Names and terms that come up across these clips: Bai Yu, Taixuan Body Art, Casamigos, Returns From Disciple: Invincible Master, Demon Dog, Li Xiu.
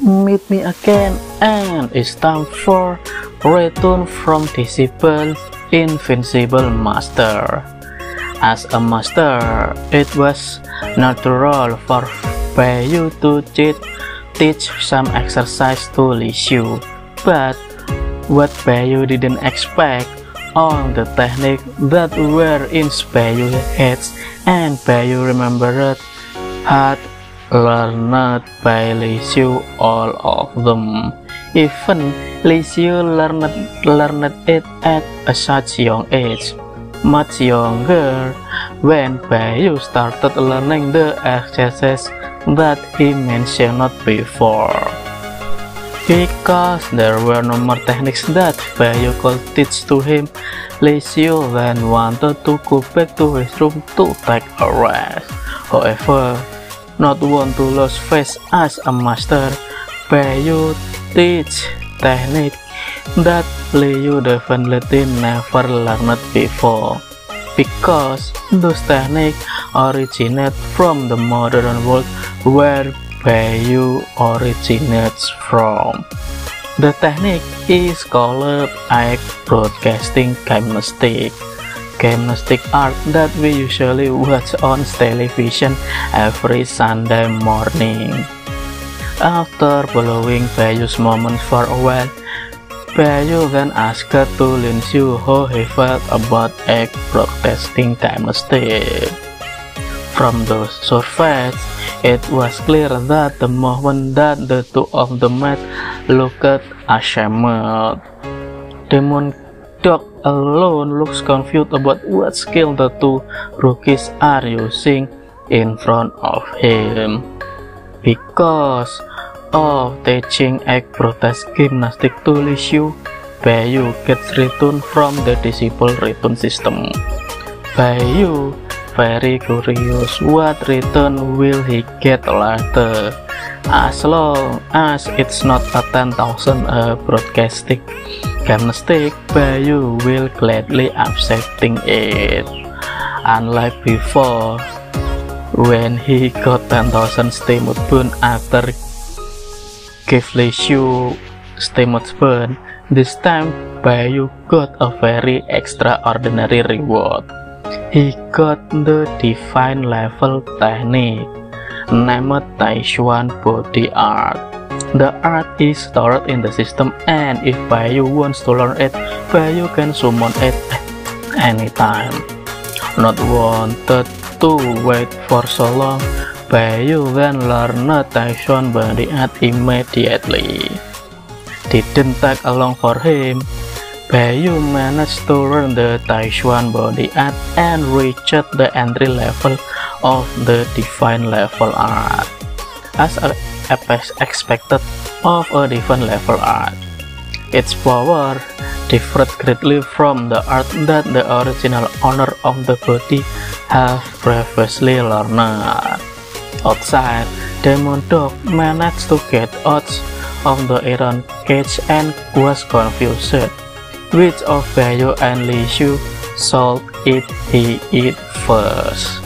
Meet me again, and it's time for Return From Disciple: Invincible Master. As a master, it was natural for Bai Yu to teach some exercise to Li Xiu, but what Bai Yu didn't expect on the technique that were in Bai Yu's heads, and Bai Yu remembered had learned by Li Xiu all of them. Even Li Xiu learned it at a such young age, much younger when Bai Yu started learning the exercises that he mentioned before. Because there were no more techniques that Bai Yu could teach to him, Li Xiu then wanted to go back to his room to take a rest. However, not want to lose face as a master, Bai Yu teach technique that Li Yu definitely never learned before, because those techniques originate from the modern world where Bai Yu originates from. The technique is called broadcasting gymnastics. Gymnastic art that we usually watch on television every Sunday morning. After following Bai Yu's moments for a while, Bai Yu then asked to Li Xiu how he felt about egg broadcasting gymnastics. From the surface, it was clear that the moment that the two of them met looked ashamed. Demon Dog alone looks confused about what skill the two rookies are using in front of him. Because of teaching egg protest gymnastics to Li Xiu, Bai Yu gets returned from the disciple return system. Bai Yu very curious what return will he get later, as long as it's not a 10,000 broadcasting gymnastic, Bai Yu will gladly accepting it. Unlike before, when he got 10,000 stimut burn after give Li Xiu stimut burn, this time Bai Yu got a very extraordinary reward. He got the divine level technique, named Taixuan Body Art. The art is stored in the system, and if Bai Yu wants to learn it, Bai Yu can summon it at any time. Not wanted to wait for so long, Bai Yu then learned Taixuan Body Art immediately. Didn't take long for him. Bai Yu managed to learn the Taixuan Body Art and reached the entry level of the divine level art. As expected of a different level art, its power differed greatly from the art that the original owner of the body have previously learned. Outside, Demon Dog managed to get out of the iron cage and was confused which of Bai Yu and Li Xiu should he eat first.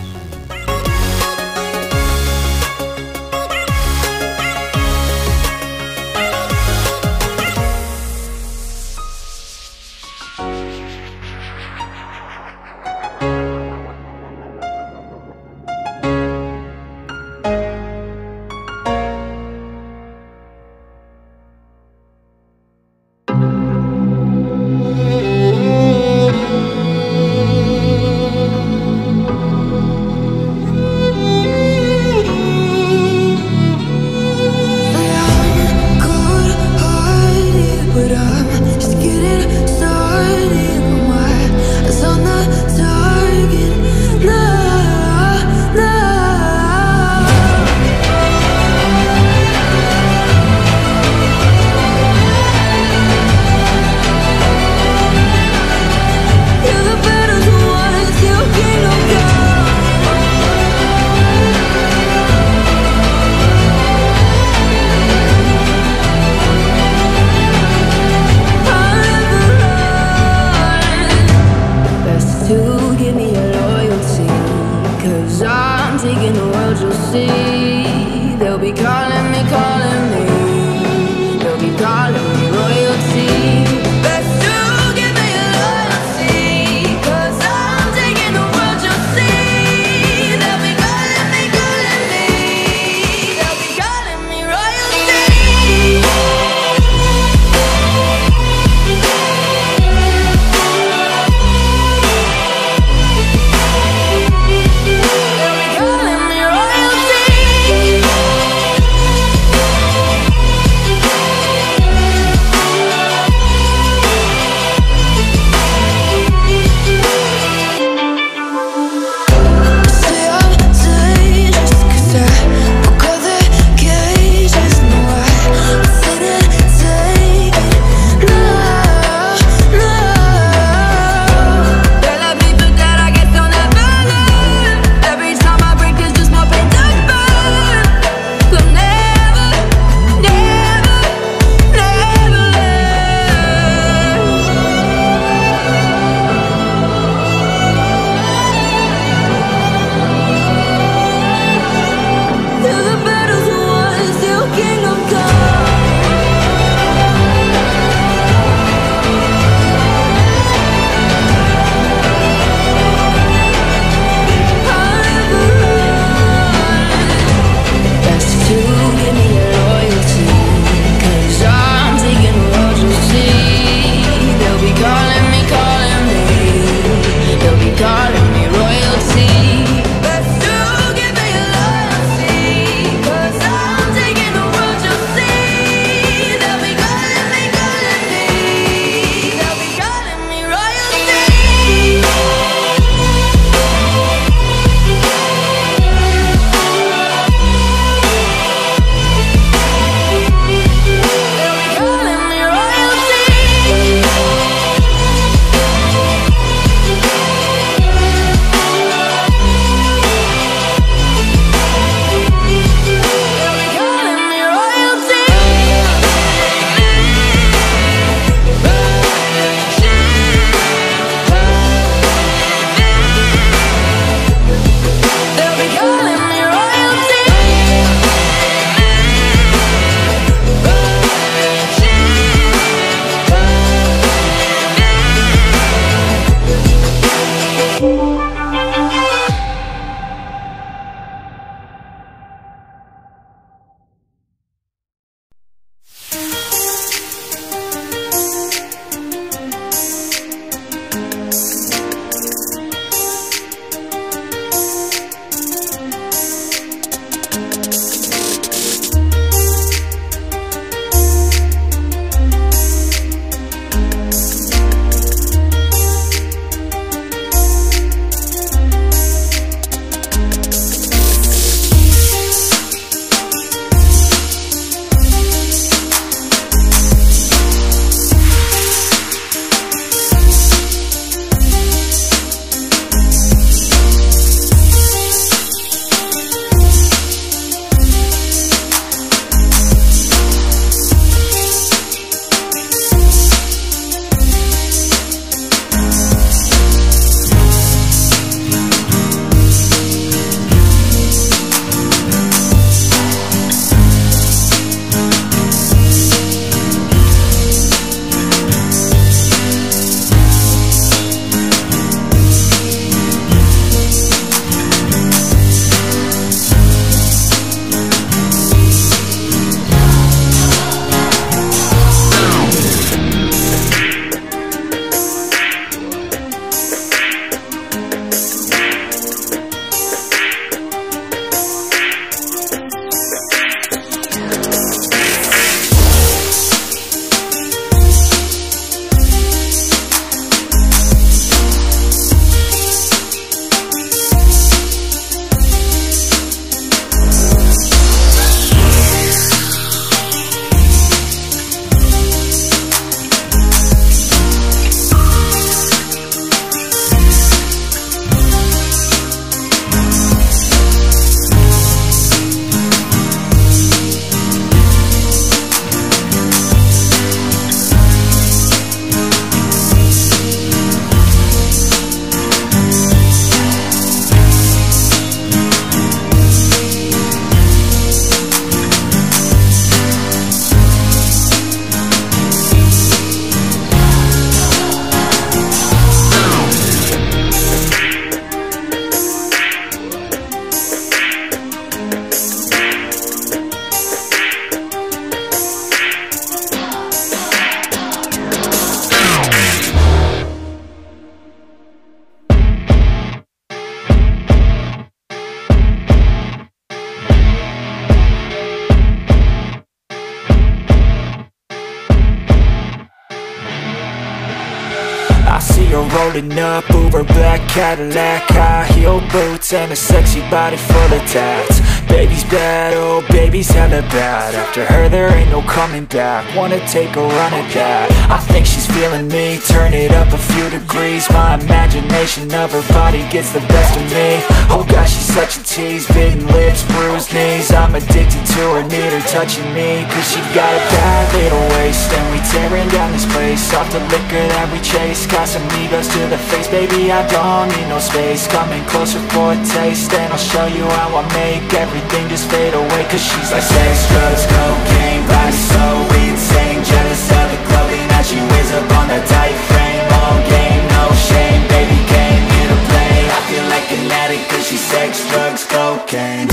You're rolling up Uber black Cadillac, high heel boots and a sexy body full of tats. Baby's bad, oh baby's hella bad. After her there ain't no coming back, wanna take a run at that. I think she's feeling me, turn it up a few degrees. My imagination of her body gets the best of me. Oh gosh, she's such a tease, bitten lips, bruised knees. I'm addicted to her, need her touching me. Cause she got a bad little waist and we tearing down this place. Off the liquor that we chase, Casamigos to the face. Baby, I don't need no space, coming closer for a taste. And I'll show you how I make everything just fade away. Cause she's like sex, drugs, cocaine, body so insane. Jealous of the clothing that she wears up on that tight frame. All game, no shame, baby came here to play. I feel like an addict cause she's sex, drugs, cocaine.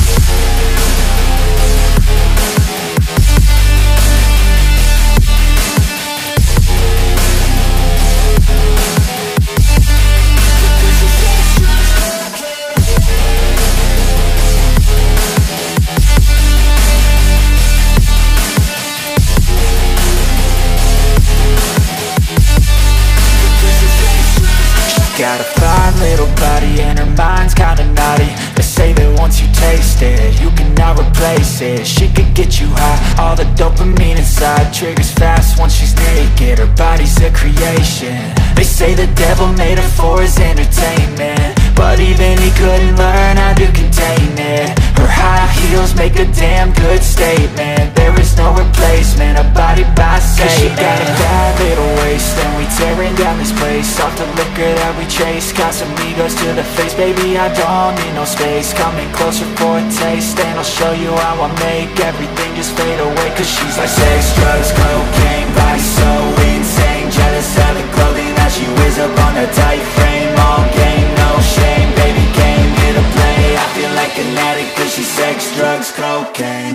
Got a fine little body and her mind's kinda naughty. They say that once you taste it, you cannot replace it. She could get you high, all the dopamine inside triggers fast once she's naked. Her body's a creation. They say the devil made her for his entertainment, but even he couldn't learn how to contain it. Her high heels make a damn good statement. There is no replacement, a body by Satan. She got a bad little waist and we tearing down this place. Off the liquor that we chase, Casamigos to the face. Baby, I don't need no space, coming closer for a taste. And I'll show you how I make everything just fade away. Cause she's like sex, drugs, cocaine, body so insane. Jealous of the clothing that she wears up on a tight frame. All game, no shame, baby came here to play. I feel like an addict cause she's sex, drugs, cocaine.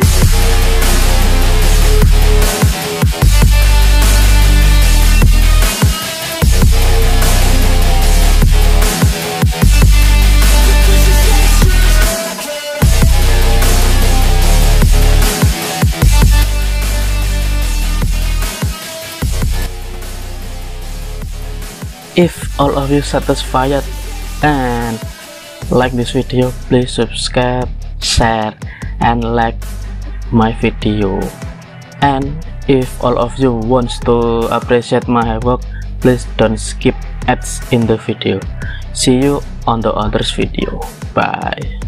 If all of you satisfied and like this video, please subscribe, share and like my video. And if all of you wants to appreciate my work, please don't skip ads in the video. See you on the others video. Bye.